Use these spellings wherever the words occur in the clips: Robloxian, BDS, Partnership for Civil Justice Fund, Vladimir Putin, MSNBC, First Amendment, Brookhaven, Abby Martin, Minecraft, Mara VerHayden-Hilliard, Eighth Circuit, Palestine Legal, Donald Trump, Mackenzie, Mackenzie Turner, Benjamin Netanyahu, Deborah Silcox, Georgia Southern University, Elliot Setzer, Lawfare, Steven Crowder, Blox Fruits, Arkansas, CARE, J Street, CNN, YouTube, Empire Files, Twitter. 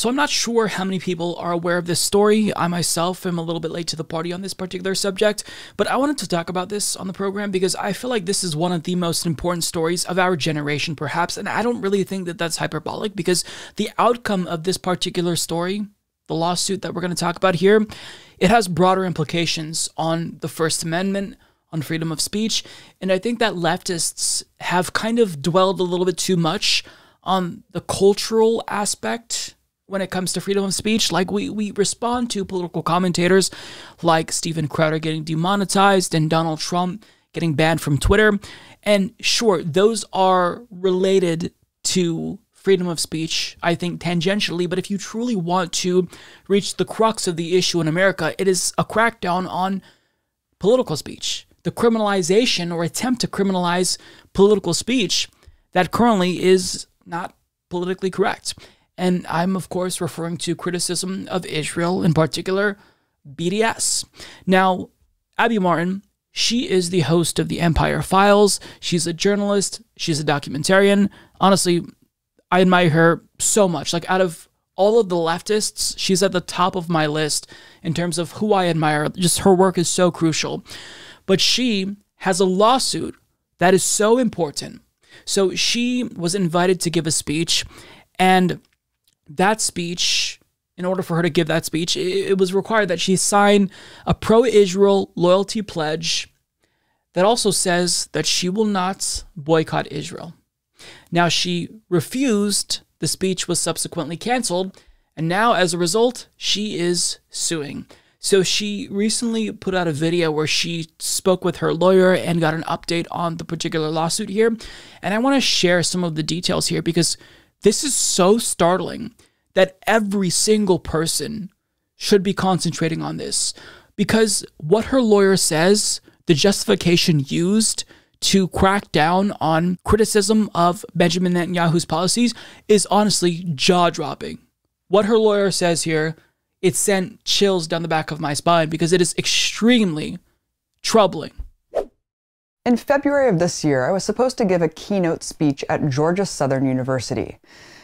So I'm not sure how many people are aware of this story. I myself am a little bit late to the party on this particular subject, but I wanted to talk about this on the program because I feel like this is one of the most important stories of our generation, perhaps, and I don't really think that that's hyperbolic because the outcome of this particular story, the lawsuit that we're going to talk about here, it has broader implications on the First Amendment, on freedom of speech, and I think that leftists have kind of dwelled a little bit too much on the cultural aspect when it comes to freedom of speech. Like we respond to political commentators like Steven Crowder getting demonetized and Donald Trump getting banned from Twitter. And sure, those are related to freedom of speech, I think, tangentially. But if you truly want to reach the crux of the issue in America, it is a crackdown on political speech, the criminalization or attempt to criminalize political speech that currently is not politically correct. And I'm, of course, referring to criticism of Israel, in particular, BDS. Now, Abby Martin, she is the host of the Empire Files. She's a journalist. She's a documentarian. Honestly, I admire her so much. Like, out of all of the leftists, she's at the top of my list in terms of who I admire. Just her work is so crucial. But she has a lawsuit that is so important. So she was invited to give a speech, and that speech, in order for her to give that speech, it was required that she sign a pro-Israel loyalty pledge that also says that she will not boycott Israel. Now, she refused. The speech was subsequently canceled. And now, as a result, she is suing. So she recently put out a video where she spoke with her lawyer and got an update on the particular lawsuit here. And I want to share some of the details here because this is so startling that every single person should be concentrating on this, because what her lawyer says, the justification used to crack down on criticism of Benjamin Netanyahu's policies, is honestly jaw-dropping. What her lawyer says here, it sent chills down the back of my spine because it is extremely troubling. In February of this year, I was supposed to give a keynote speech at Georgia Southern University.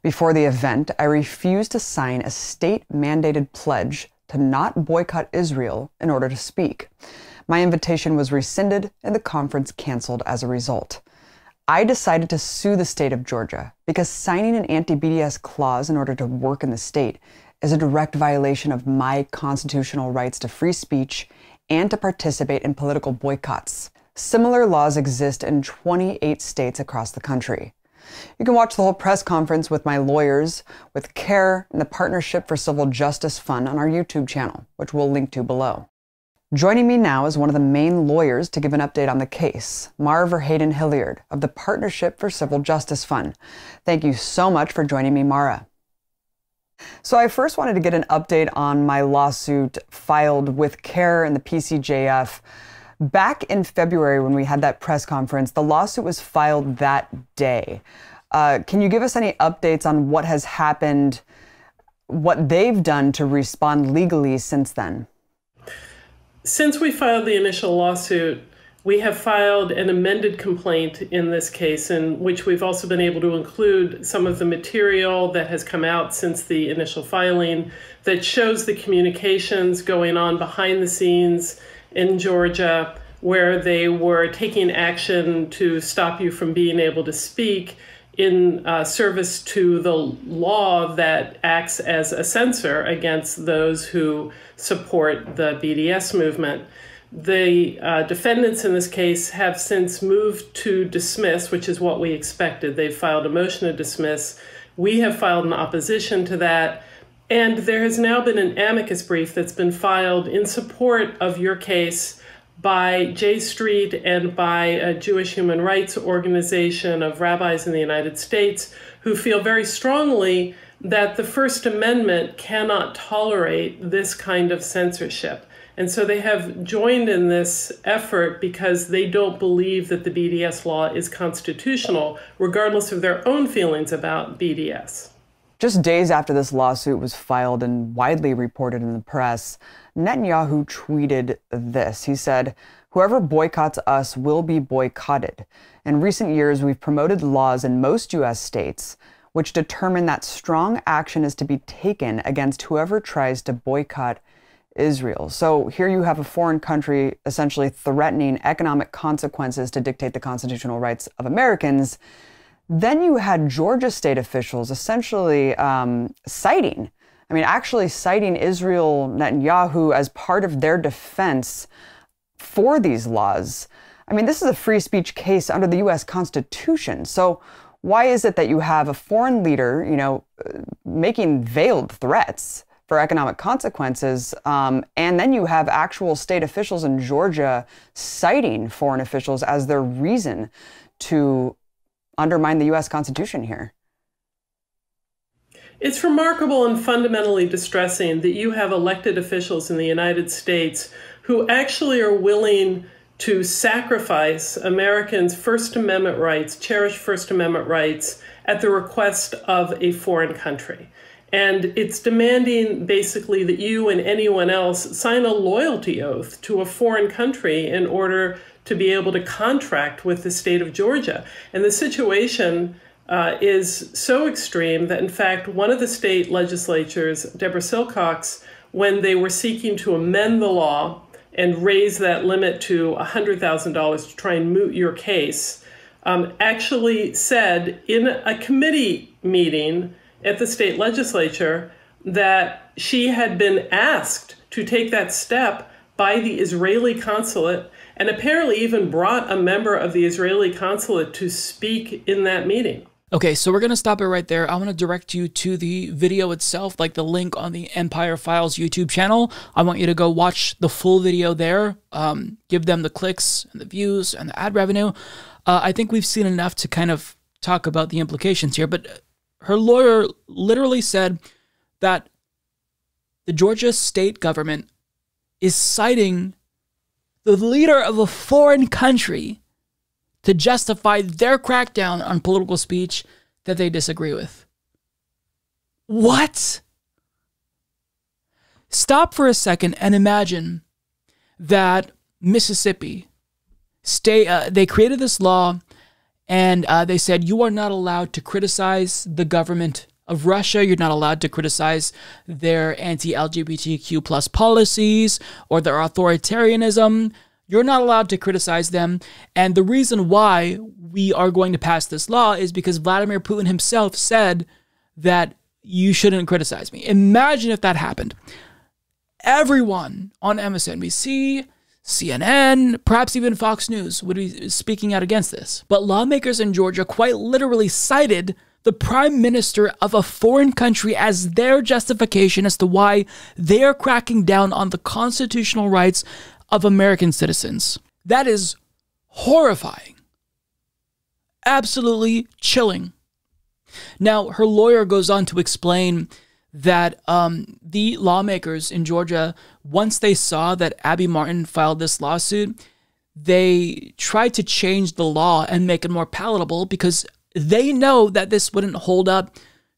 Before the event, I refused to sign a state-mandated pledge to not boycott Israel in order to speak. My invitation was rescinded and the conference canceled as a result. I decided to sue the state of Georgia because signing an anti-BDS clause in order to work in the state is a direct violation of my constitutional rights to free speech and to participate in political boycotts. Similar laws exist in 28 states across the country. You can watch the whole press conference with my lawyers, with CARE and the Partnership for Civil Justice Fund on our YouTube channel, which we'll link to below. Joining me now is one of the main lawyers to give an update on the case, Mara VerHayden-Hilliard of the Partnership for Civil Justice Fund. Thank you so much for joining me, Mara. So I first wanted to get an update on my lawsuit filed with CARE and the PCJF. Back in February when we had that press conference, the lawsuit was filed that day. Can you give us any updates on what has happened, what they've done to respond legally since then? Since we filed the initial lawsuit, we have filed an amended complaint in this case, in which we've also been able to include some of the material that has come out since the initial filing that shows the communications going on behind the scenes in Georgia, where they were taking action to stop you from being able to speak in service to the law that acts as a censor against those who support the BDS movement. The defendants in this case have since moved to dismiss, which is what we expected. They filed a motion to dismiss. We have filed an opposition to that. And there has now been an amicus brief that's been filed in support of your case by J Street and by a Jewish human rights organization of rabbis in the United States who feel very strongly that the First Amendment cannot tolerate this kind of censorship. And so they have joined in this effort because they don't believe that the BDS law is constitutional, regardless of their own feelings about BDS. Just days after this lawsuit was filed and widely reported in the press, Netanyahu tweeted this. He said, "Whoever boycotts us will be boycotted. In recent years, we've promoted laws in most U.S. states which determine that strong action is to be taken against whoever tries to boycott Israel. So here you have a foreign country essentially threatening economic consequences to dictate the constitutional rights of Americans. Then you had Georgia state officials essentially actually citing Israel Netanyahu as part of their defense for these laws. I mean, this is a free speech case under the U.S. Constitution. So why is it that you have a foreign leader, you know, making veiled threats for economic consequences, and then you have actual state officials in Georgia citing foreign officials as their reason to undermine the U.S. Constitution here? It's remarkable and fundamentally distressing that you have elected officials in the United States who actually are willing to sacrifice Americans' First Amendment rights, cherished First Amendment rights, at the request of a foreign country. And it's demanding basically that you and anyone else sign a loyalty oath to a foreign country in order to be able to contract with the state of Georgia. And the situation is so extreme that, in fact, one of the state legislatures, Deborah Silcox, when they were seeking to amend the law and raise that limit to $100,000 to try and moot your case, actually said in a committee meeting at the state legislature that she had been asked to take that step by the Israeli consulate, and apparently even brought a member of the Israeli consulate to speak in that meeting. Okay, so we're going to stop it right there. I want to direct you to the video itself, like the link on the Empire Files YouTube channel. I want you to go watch the full video there. Give them the clicks and the views and the ad revenue. I think we've seen enough to kind of talk about the implications here, but her lawyer literally said that the Georgia state government is citing the leader of a foreign country to justify their crackdown on political speech that they disagree with. What? Stop for a second and imagine that Mississippi, they created this law, and they said, you are not allowed to criticize the government of Russia. You're not allowed to criticize their anti-LGBTQ plus policies or their authoritarianism. You're not allowed to criticize them. And the reason why we are going to pass this law is because Vladimir Putin himself said that you shouldn't criticize me. Imagine if that happened. Everyone on MSNBC, CNN, perhaps even Fox News would be speaking out against this. But lawmakers in Georgia quite literally cited the prime minister of a foreign country as their justification as to why they are cracking down on the constitutional rights of American citizens. That is horrifying. Absolutely chilling. Now, her lawyer goes on to explain that the lawmakers in Georgia, once they saw that Abby Martin filed this lawsuit, they tried to change the law and make it more palatable because they know that this wouldn't hold up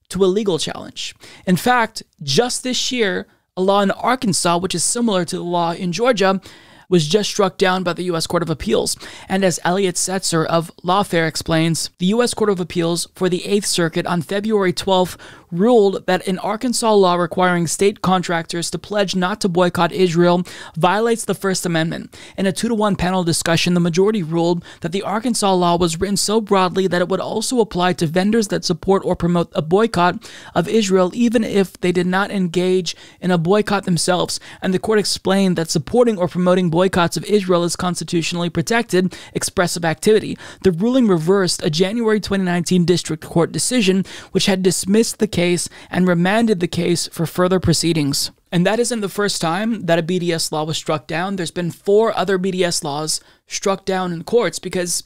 to a legal challenge. In fact, just this year, a law in Arkansas, which is similar to the law in Georgia, was just struck down by the U.S. Court of Appeals. And as Elliot Setzer of Lawfare explains, the U.S. Court of Appeals for the 8th Circuit on February 12th ruled that an Arkansas law requiring state contractors to pledge not to boycott Israel violates the First Amendment. In a 2-to-1 panel discussion, the majority ruled that the Arkansas law was written so broadly that it would also apply to vendors that support or promote a boycott of Israel, even if they did not engage in a boycott themselves. And the court explained that supporting or promoting boycotts of Israel is constitutionally protected expressive activity. The ruling reversed a January 2019 district court decision, which had dismissed the case and remanded the case for further proceedings. And that isn't the first time that a BDS law was struck down. There's been 4 other BDS laws struck down in courts because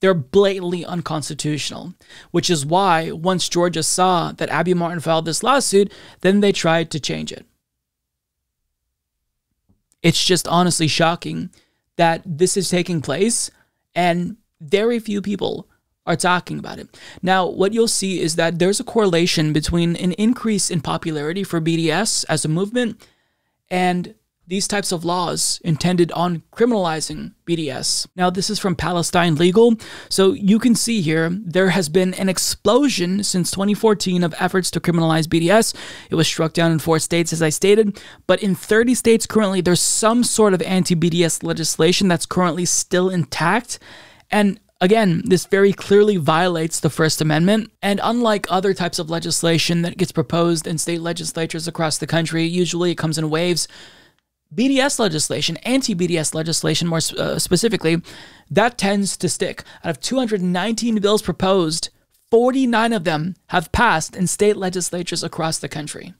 they're blatantly unconstitutional, which is why once Georgia saw that Abby Martin filed this lawsuit, then they tried to change it. It's just honestly shocking that this is taking place and very few people are talking about it. Now, what you'll see is that there's a correlation between an increase in popularity for BDS as a movement and these types of laws intended on criminalizing BDS. Now, this is from Palestine Legal. So you can see here, there has been an explosion since 2014 of efforts to criminalize BDS. It was struck down in 4 states, as I stated, but in 30 states currently, there's some sort of anti-BDS legislation that's currently still intact. And again, this very clearly violates the First Amendment, and unlike other types of legislation that gets proposed in state legislatures across the country, usually it comes in waves, BDS legislation, anti-BDS legislation more specifically, that tends to stick. Out of 219 bills proposed, 49 of them have passed in state legislatures across the country.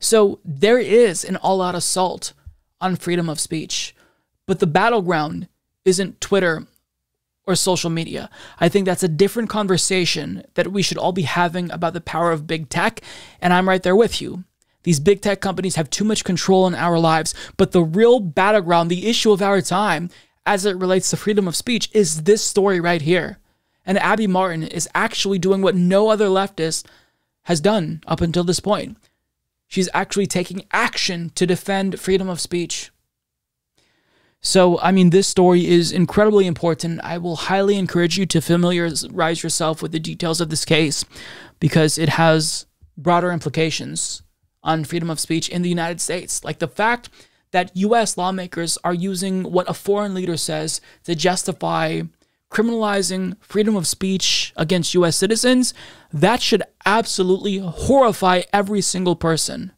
So there is an all-out assault on freedom of speech, but the battleground isn't Twitter or social media. I think that's a different conversation that we should all be having about the power of big tech, and I'm right there with you. These big tech companies have too much control in our lives, but the real battleground, the issue of our time as it relates to freedom of speech, is this story right here. And Abby Martin is actually doing what no other leftist has done up until this point. She's actually taking action to defend freedom of speech. So, I mean, this story is incredibly important. I will highly encourage you to familiarize yourself with the details of this case, because it has broader implications on freedom of speech in the United States. Like the fact that U.S. lawmakers are using what a foreign leader says to justify criminalizing freedom of speech against U.S. citizens, that should absolutely horrify every single person.